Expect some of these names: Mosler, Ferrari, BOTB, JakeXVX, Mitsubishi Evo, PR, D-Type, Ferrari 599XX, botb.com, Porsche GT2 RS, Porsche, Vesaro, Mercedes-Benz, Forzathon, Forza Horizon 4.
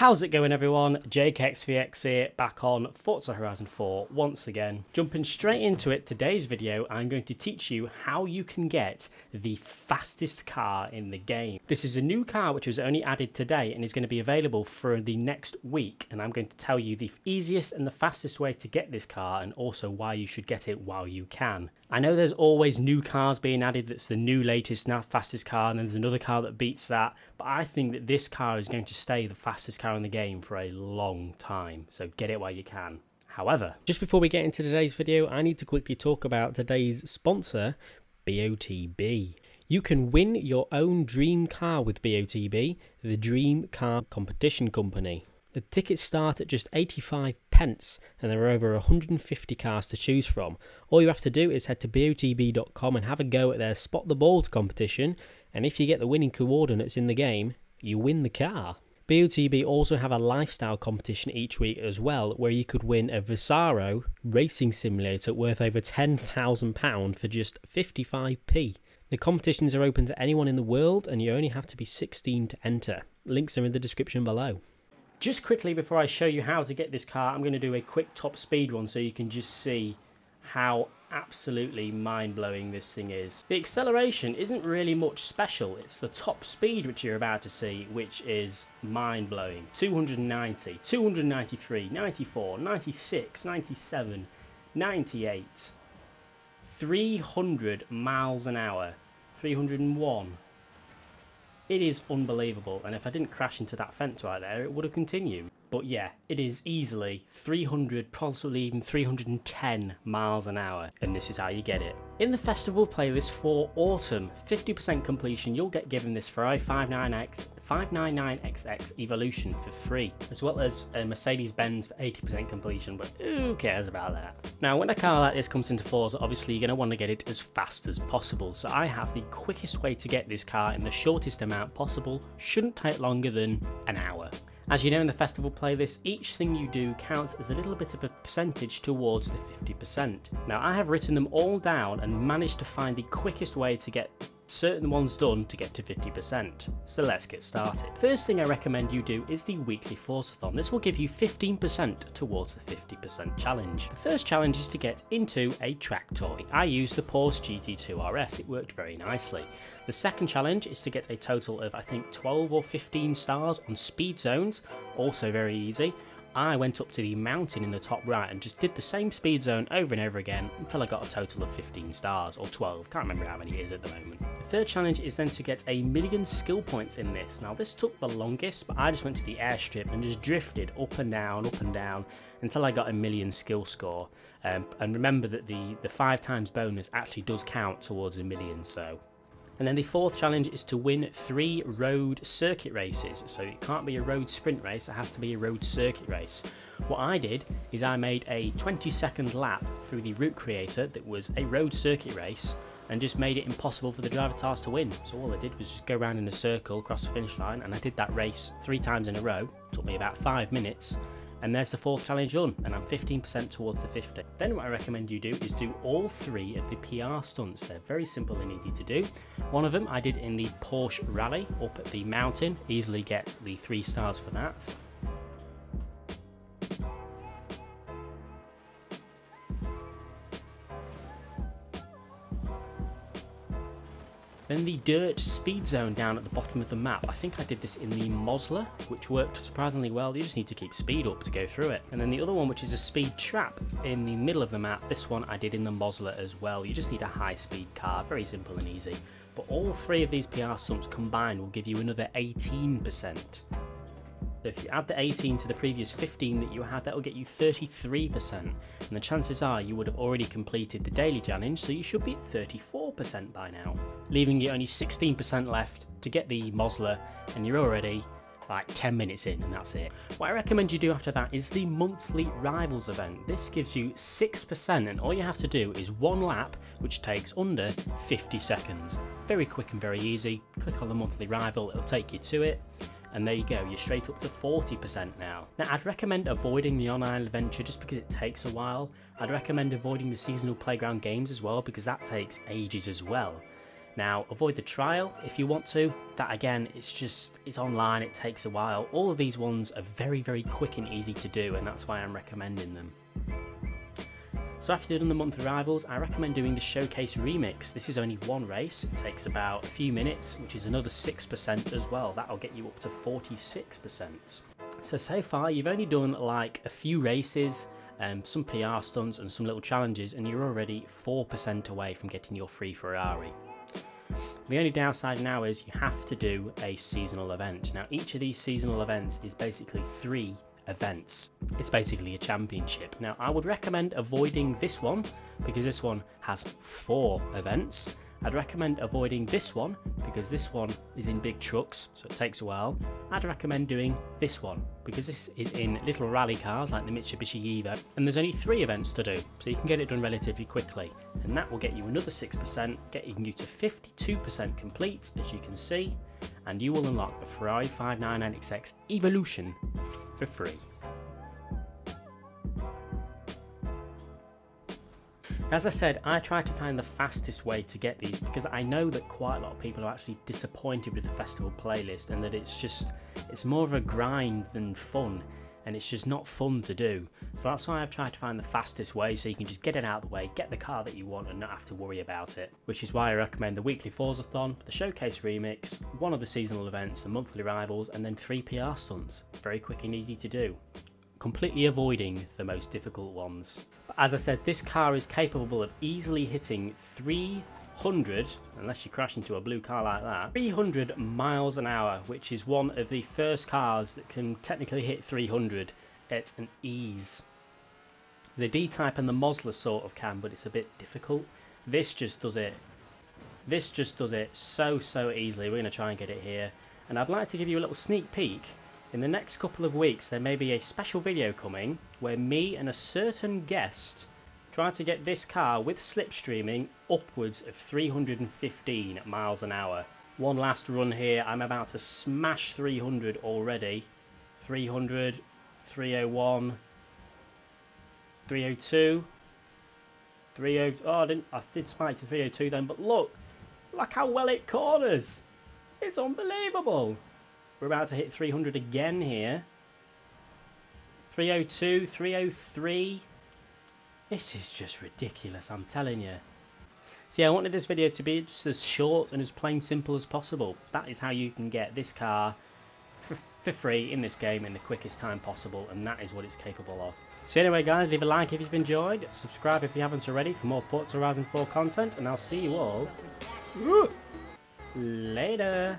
How's it going, everyone? JakeXVX here, back on Forza Horizon 4 once again. Jumping straight into it, today's video I'm going to teach you how you can get the fastest car in the game. This is a new car which was only added today and is going to be available for the next week, and I'm going to tell you the easiest and the fastest way to get this car and also why you should get it while you can. I know there's always new cars being added that's the new latest now fastest car, and then there's another car that beats that, but I think that this car is going to stay the fastest car in the game for a long time, so get it while you can. However, just before we get into today's video, I need to quickly talk about today's sponsor, BOTB. You can win your own dream car with BOTB, the Dream Car Competition Company. The tickets start at just 85p, and there are over 150 cars to choose from. All you have to do is head to botb.com and have a go at their Spot the Balls competition, and if you get the winning coordinates in the game, you win the car. BOTB also have a lifestyle competition each week as well, where you could win a Vesaro racing simulator worth over £10,000 for just 55p. The competitions are open to anyone in the world, and you only have to be 16 to enter. Links are in the description below. Just quickly before I show you how to get this car, I'm going to do a quick top speed run so you can just see how absolutely mind-blowing this thing is. The acceleration isn't really much special, it's the top speed which you're about to see which is mind-blowing. 290, 293, 94, 96, 97, 98, 300 miles an hour, 301. It is unbelievable, and if I didn't crash into that fence right there it would have continued. But yeah, it is easily 300, possibly even 310 miles an hour, and this is how you get it. In the festival playlist for autumn, 50% completion, you'll get given this Ferrari 599XX Evolution for free, as well as a Mercedes-Benz for 80% completion, but who cares about that? Now, when a car like this comes into Forza, obviously you're going to want to get it as fast as possible, so I have the quickest way to get this car in the shortest amount possible, shouldn't take longer than an hour. As you know, in the festival playlist, each thing you do counts as a little bit of a percentage towards the 50%. Now, I have written them all down and managed to find the quickest way to get certain ones done to get to 50%. So let's get started. First thing I recommend you do is the weekly Forzathon. This will give you 15% towards the 50% challenge. The first challenge is to get into a track toy. I used the Porsche GT2 RS, it worked very nicely. The second challenge is to get a total of I think 12 or 15 stars on speed zones, also very easy. I went up to the mountain in the top right and just did the same speed zone over and over again until I got a total of 15 stars or 12, can't remember how many it is at the moment. The third challenge is then to get 1,000,000 skill points in this. Now this took the longest, but I just went to the airstrip and just drifted up and down until I got 1,000,000 skill score. And remember that the 5x bonus actually does count towards 1,000,000, so. And then the fourth challenge is to win 3 road circuit races. So it can't be a road sprint race, it has to be a road circuit race. What I did is I made a 20-second lap through the route creator that was a road circuit race and just made it impossible for the driver task to win. So all I did was just go around in a circle across the finish line, and I did that race 3 times in a row. It took me about 5 minutes. And there's the fourth challenge done, and I'm 15% towards the 50. Then what I recommend you do is do all 3 of the PR stunts. They're very simple and easy to do. One of them I did in the Porsche rally up at the mountain, easily get the 3 stars for that. Then the dirt speed zone down at the bottom of the map. I think I did this in the Mosler, which worked surprisingly well. You just need to keep speed up to go through it. And then the other one, which is a speed trap in the middle of the map, this one I did in the Mosler as well. You just need a high speed car, very simple and easy. But all 3 of these PR stunts combined will give you another 18%. So if you add the 18 to the previous 15 that you had, that'll get you 33%, and the chances are you would have already completed the daily challenge, so you should be at 34% by now, leaving you only 16% left to get the Mosler, and you're already like 10 minutes in, and that's it. What I recommend you do after that is the monthly rivals event. This gives you 6%, and all you have to do is 1 lap, which takes under 50 seconds. Very quick and very easy. Click on the monthly rival, it'll take you to it. And there you go, you're straight up to 40% now. Now, I'd recommend avoiding the on-island adventure just because it takes a while. I'd recommend avoiding the seasonal playground games as well because that takes ages as well. Now, avoid the trial if you want to. That again, it's online, it takes a while. All of these ones are very, very quick and easy to do, and that's why I'm recommending them. So after doing the monthly arrivals, I recommend doing the Showcase Remix. This is only one race, it takes about a few minutes, which is another 6% as well. That'll get you up to 46%. So far, you've only done like a few races, some PR stunts and some little challenges, and you're already 4% away from getting your free Ferrari. The only downside now is you have to do a seasonal event. Now, each of these seasonal events is basically three events. It's basically a championship. Now, I would recommend avoiding this one because this one has 4 events. I'd recommend avoiding this one because this one is in big trucks, so it takes a while. I'd recommend doing this one because this is in little rally cars like the Mitsubishi Evo, and there's only 3 events to do, so you can get it done relatively quickly, and that will get you another 6%, getting you to 52% complete, as you can see, and you will unlock the Ferrari 599XX Evolution for free. As I said, I try to find the fastest way to get these because I know that quite a lot of people are actually disappointed with the festival playlist and that it's more of a grind than fun, and it's just not fun to do. So that's why I've tried to find the fastest way so you can just get it out of the way, get the car that you want and not have to worry about it. Which is why I recommend the weekly Forzathon, the Showcase Remix, one of the seasonal events, the monthly arrivals, and then 3 PR stunts. Very quick and easy to do. Completely avoiding the most difficult ones. But as I said, this car is capable of easily hitting 300, unless you crash into a blue car like that, 300 miles an hour, which is one of the first cars that can technically hit 300 at an ease. The D-Type and the Mosler sort of can, but it's a bit difficult. This just does it. This just does it so easily. We're going to try and get it here. And I'd like to give you a little sneak peek. In the next couple of weeks, there may be a special video coming where me and a certain guest try to get this car with slipstreaming upwards of 315 miles an hour. One last run here. I'm about to smash 300 already. 300, 301, 302, 302. Oh, I did spike to 302 then, but look how well it corners. It's unbelievable. We're about to hit 300 again here. 302, 303. This is just ridiculous, I'm telling you. So yeah, I wanted this video to be just as short and as plain simple as possible. That is how you can get this car for free in this game in the quickest time possible, and that is what it's capable of. So anyway guys, leave a like if you've enjoyed, subscribe if you haven't already for more Forza Horizon 4 content, and I'll see you all later.